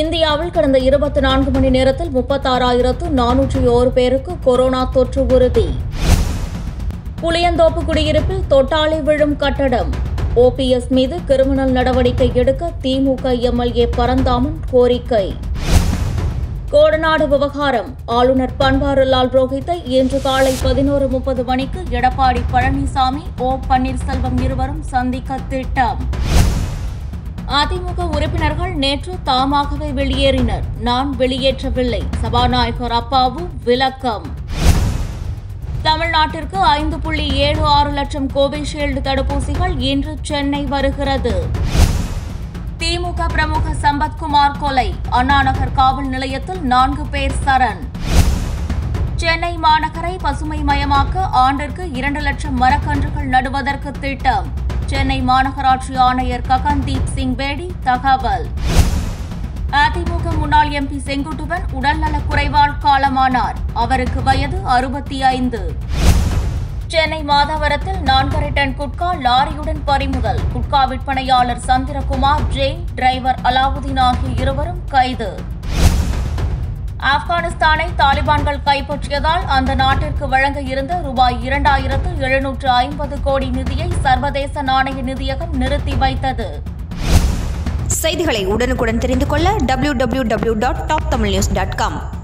இந்தியாவில் கடந்த 24 மணி நேரத்தில் 36,401 பேருக்கு கொரோனா தொற்று உறுதி. புளியந்தோப்பு குடியிருப்பில் தொட்டாலே விழும் கட்டடம். OPS மீது கிரிமினல் நடவடிக்கை எடுக்க திமுக MLA பரந்தாமன் கோரிக்கை. கோடநாடு விவகாரம். ஆளுநர் பன்வாரிலால் புரோஹித்தை இன்று காலை 11:30 மணிக்கு எடப்பாடி பழனிசாமி, ஓ பன்னீர்செல்வம் இருவரும் சந்திக்க திட்டம். அதிமுக உறுப்பினர்கள் நேற்று தாமாகவே வெளியேறினர். நான் வெளியேற்றவில்லை. சபாநாயகர் அப்பாவு விளக்கம். தமிழ்நாட்டிற்கு 5.76 லட்சம் கோவிஷீல்டு தடுப்பூசிகள் இன்று சென்னை வருகிறது. திமுக பிரமுக சம்பத்குமார் கொலை. அண்ணாநகர் காவல் நிலையத்தில் 4 பேர் சரண். சென்னை மாநகரை பசுமை மயமாக்க ஆண்டிற்கு 2 லட்சம் மரக்கன்றுகள் நடுவதற்கு திட்டம். சென்னை மாநகராட்சி ஆணையர் ககன்தீப் சிங் பேடி தகவல். அதிமுக முன்னாள் MP செங்குட்டுவன் உடல்நலக் குறைவால் காலமானார். அவருக்கு வயது 65. சென்னை மாதவரத்தில் 4.5 டன் குட்கா லாரியுடன் பறிமுதல். குட்கா விற்பனையாளர் சந்திரகுமார் ஜெயின், டிரைவர் அலாவுதீன் ஆகிய இருவரும் கைது. ஆப்கானிஸ்தானை தாலிபான்கள் கைப்பற்றியதால் அந்த நாட்டிற்கு வழங்க இருந்த ரூபாய் 2,750 கோடி நிதியை சர்வதேச நாணய நிதியகம் நிறுத்தி வைத்தது. செய்திகளை உடனுக்குடன் தெரிந்து கொள்ள www.toptamilnews.com